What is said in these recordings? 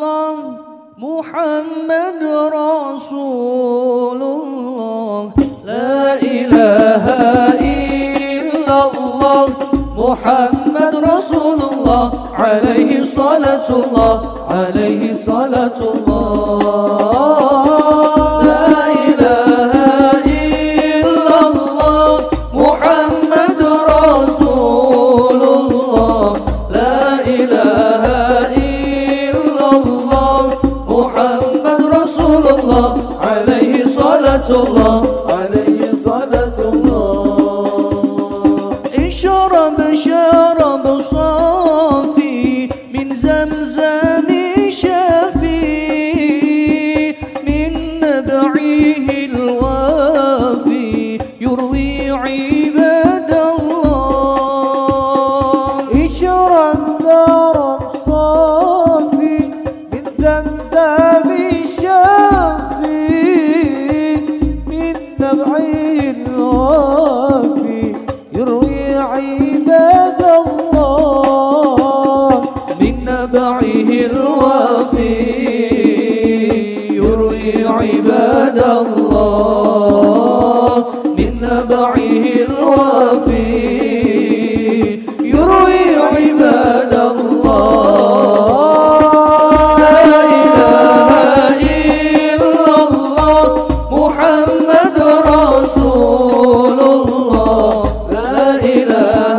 الله محمد رسول الله لا إله إلا الله محمد رسول الله عليه صلاة الله عليه صلاة الله عليه صلاة الله إن شرب صافي من زمزم شافي من نبعه الوافي يروي عباد الله إن شرب صافي من زمزم عباد الله من نبعه الوافي يروي عباد الله لا إله إلا الله محمد رسول الله لا إله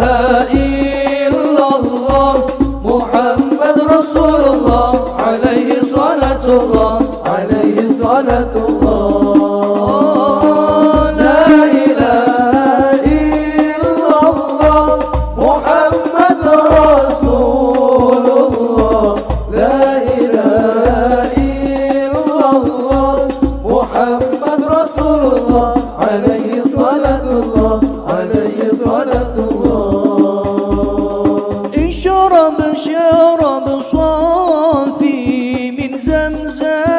إلا الله محمد رسول الله عليه صلاة الله صلاة الله لا إله إلا الله محمد رسول الله لا إله إلا الله محمد رسول الله عليه صلاة الله عليه صلاة الله إن شرب صافي من زمزم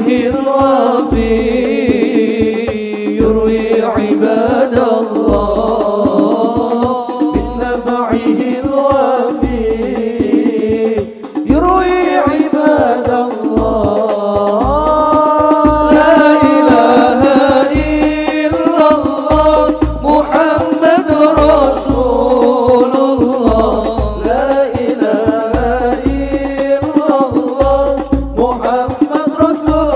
محمد رسول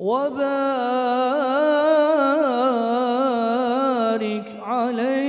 وبارك عليه.